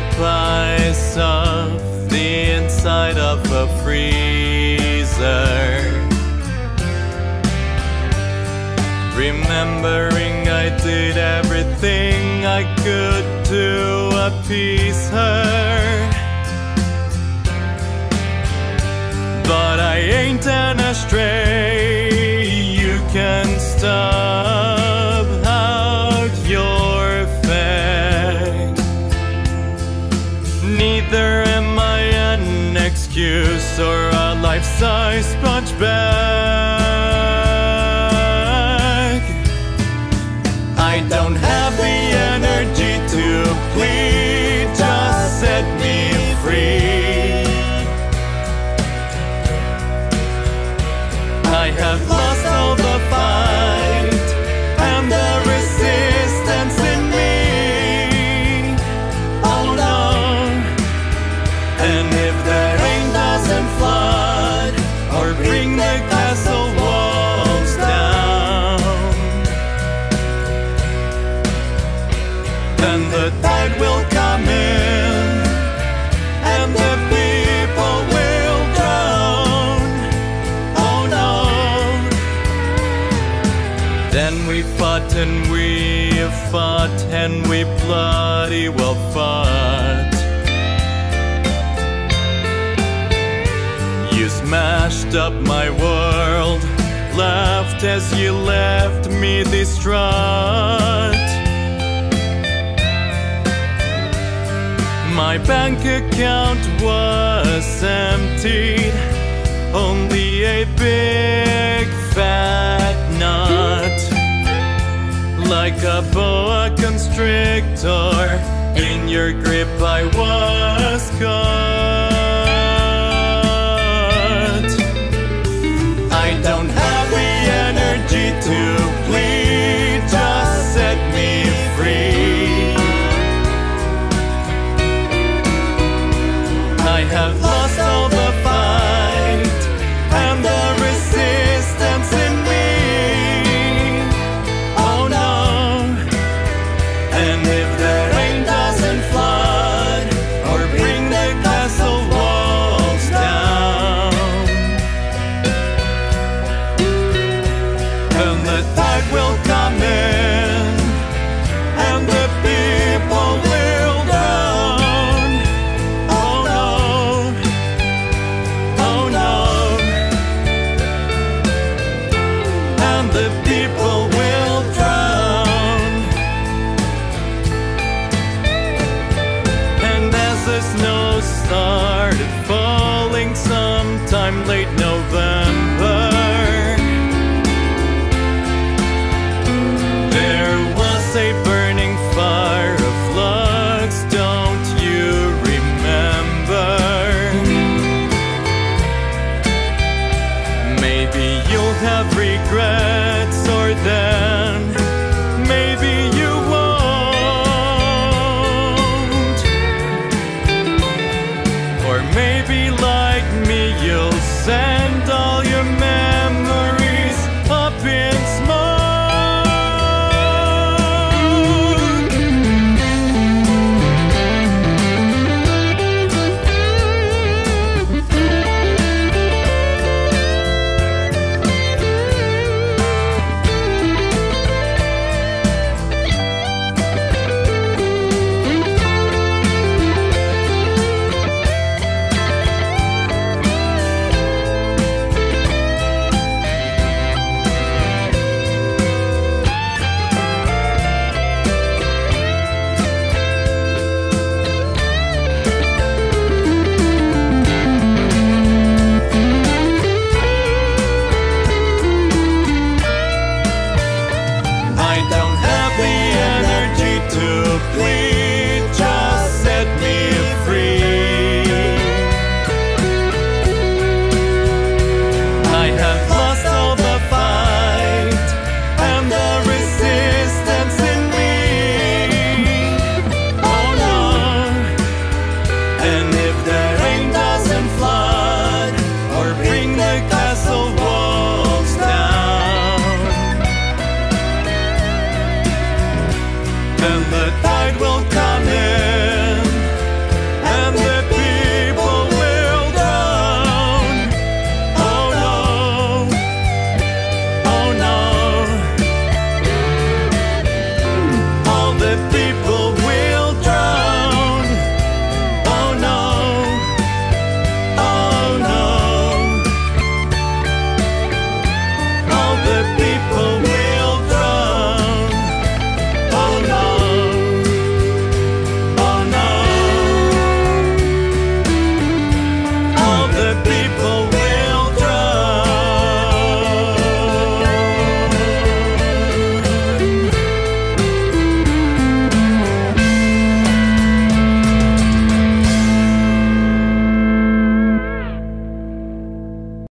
replies of the inside of a freezer. Remembering I did everything I could to appease her, but I ain't an ashtray. You can stub out your fed. Neither am I an excuse or a life-size sponge bag. I don't have the energy to plead. Just set me free. I have lost all the fight and the resistance in me. Oh no. And if the rain doesn't flood or bring the castle walls down, then the tide will come in and the people will. Then we fought and we fought and we bloody well fought. You smashed up my world, laughed as you left me distraught. My bank account was empty, only a big fat knot. Like a boa constrictor, in your grip I was caught. I don't have the energy to plead. Just set me free. I have lost all the fight and the resistance in me. And if the rain doesn't flood or bring the castle walls down, then the tide will come in and the people will drown. Oh no, oh no. And the people will drown. The snow started falling sometime late November. There was a burning fire of logs, don't you remember? Maybe you'll have regrets, or then you'll send all your memories up in smoke. And the